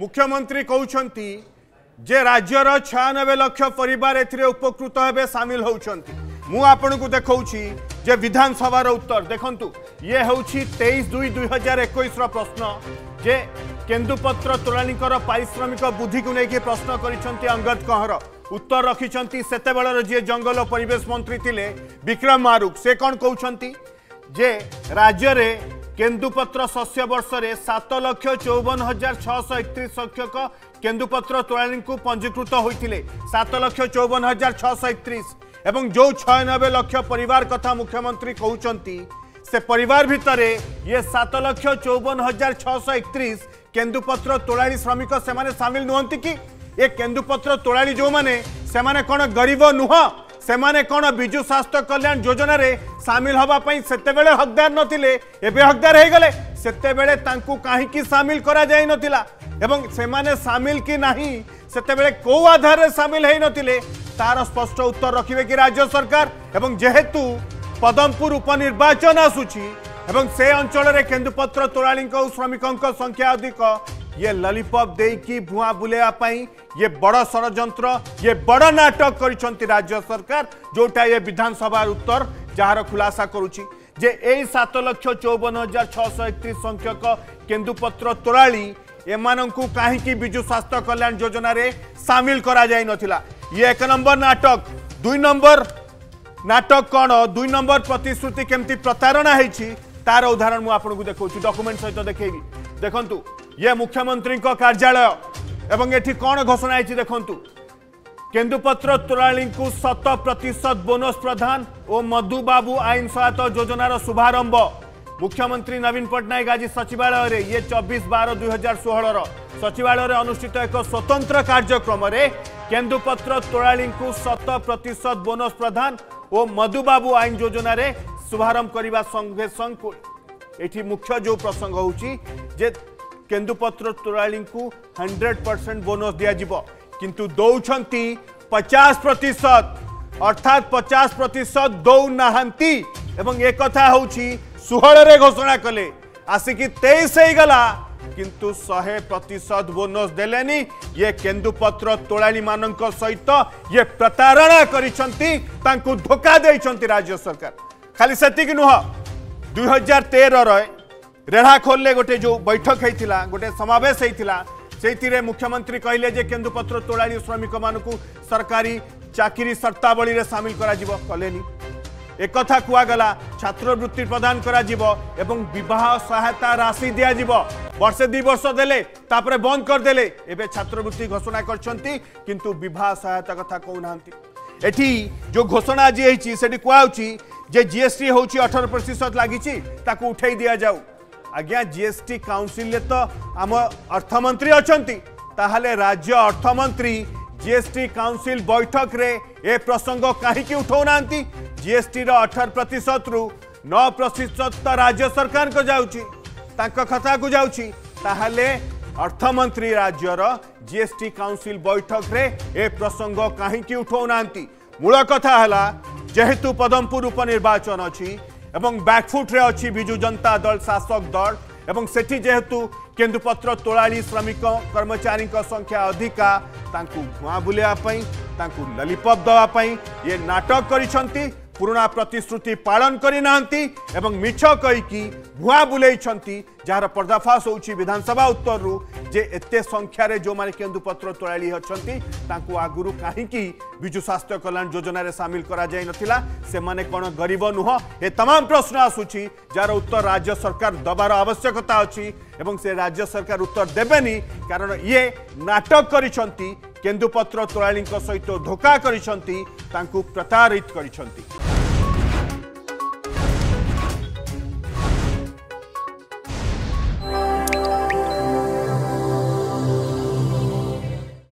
मुख्यमंत्री कहते जे राज्यर 96 लाख परिवार उपकृत हेबे सामिल होउछंती। मु आपनकु देखौछि जे विधानसभा उत्तर देखंतु। ये होउछि 23/2/2021 रो प्रश्न जे केंदुपत्र तोराणीकर पारिश्रमिक बुद्धि को लेकर प्रश्न करिसंती अंगद कंहर। उत्तर रखिसंती सेतेबेलर जे जंगल परिवेश मंत्री थिले विक्रम मारुक। से कोन कहउछंती जे राज्य रे केंदुपत्र शस्य वर्ष में 7,54,631 संख्यक केंदुपत्र तोराणी को पंजीकृत होते 7,54,631 एवं जो 96 लाख परिवार कथा मुख्यमंत्री कहते से परिवार भितर ये 7,54,631 केंदुपत्र तोराणी श्रमिक से सामिल नुहत कि ये केंदुपत्र तोराणी जो मैंने से कौन गरीब नुह सेमाने कौन विजु स्वास्थ्य कल्याण योजना रे सामिल होगापी सेते बेले हकदार नथिले एबे हकदार हो गले। सेते बेले तांकू काहे की सामिल करा जाई नथिला एवं सेमाने सामिल की नहीं सेते बेले को आधार रे सामिल है नथिले तार स्पष्ट उत्तर रखिबे कि राज्य सरकार। एवं जेहेतु पदमपुर उपनिर्वाचन आसुछि एवं से अंचल रे केंदुपत्र तोराणी को श्रमिकों संख्या अधिक ये लॉलीपॉप देकी भुआ बुलेवा पई ये बड़ षड़यंत्र ये बड़ नाटक करिसंती राज्य सरकार जोटा ये विधानसभा उत्तर जार खुलासा करुछि जे एई 7,54,631 संख्यक केंदुपत्र तोराणी एमानंकु काहेकि विजु स्वास्थ्य कल्याण योजना रे सामिल करा जाई नथिला। ये एक नंबर नाटक। दुई नंबर नाटक कौन? दुई नंबर प्रतिश्रुति केमती प्रतारणा हेछि तार उदाहरण मु आपनकु देखौछि डॉक्यूमेंट सहित देखेबी। देखंतु ये मुख्यमंत्री को कार्यालय एवं एठी कौन घोषणा है देखंतु केंदुपत्र तोराणी को 100% बोनस प्रदान और मधुबाबू आईन सहायता योजनार शुभारंभ मुख्यमंत्री नवीन पट्टनायक आज सचिवालय रे ये 24/12/2016 सचिवालय रे अनुष्ठित एक स्वतंत्र कार्यक्रम रे केंदुपत्र तोराणी को 100% बोनस प्रदान और मधुबाबू आईन योजना रे शुभारंभ करने संगे संग ये मुख्य जो प्रसंग होची जे केंदुपत्र तोराणी को 100% बोनस दिया किंतु दौरान 50% अर्थात 50% दौना एक षोहर घोषणा कले आसिकी 23 होगा किंतु 100% बोनस देलेनी। ये केंदुपत्र तोराणी मान सहित ये प्रतारणा करिसंती तांकु धोखा देइसंती राज्य सरकार। खाली सेतिक नुह 2013 रेढ़ाखोल गोटे जो बैठक होता गोटे समावेश से मुख्यमंत्री कहले जे केंदुपत्र तोराणी श्रमिक मानक सरकारी चाकरी शर्तावली रे सामिल कलेनी। एक कथा कुआगला छात्रवृत्ति प्रदान एवं विवाह सहायता राशि दिज्व वर्षे दि वर्ष देले तापरे बंद करदेले एबे छात्रवृत्ति घोषणा करछंती किंतु विवाह सहायता कथा कहूनांती। एठी जो घोषणा आज होती से कुआउची जे जीएसटी होउची 18% लागिची ताकू उठाई दिया जाऊ। आज्ञा जीएसटी काउंसिल तो आम अर्थमंत्री अछंती ताहले राज्य अर्थमंत्री जीएसटी काउंसिल बैठक रे ए प्रसंग काहीकि उठाउनांती। जीएसटी रो 18% रु 9% तो राज्य सरकार को जाउची तांका खाता को जाउची ताहले अर्थमंत्री राज्यर जीएसटी काउंसिल बैठक रे ए प्रसंग काहीकि उठाउनांती। मूल कथा हला जेहेतु पदमपुर उपनिर्वाचन अच्छी एवं बैकफुट्रे अच्छी विजु जनता दल शासक दल एवं सेठी जेहेतु केंदुपत्र तोराणी श्रमिक कर्मचारी संख्या अधिका तांकू धुआं बुलेवाई तांकू लॉलीपॉप दवाई ये नाटक करिसंती। पुराना प्रतिश्रुति पालन करना एवं मिछ कहीकि भुआ बुलेइछंती जार पर्दाफाश होउछि विधानसभा उत्तरु जे एते संख्या रे जो माने केंदुपत्र तोराणी अछंती तांकू आगुरु काहेकि विजु स्वास्थ्य कल्याण योजना रे सामिल करा जाय नथिला से माने कोन गरीब नुह। ए तमाम प्रश्न आसुछि जार उत्तर राज्य सरकार दबार आवश्यकता अछि एवं से राज्य सरकार उत्तर देबेनी कारण ये नाटक करिसंती केंदुपत्र तोराणी सहित धोखा करिसंती तांकू प्रतारित करिसंती।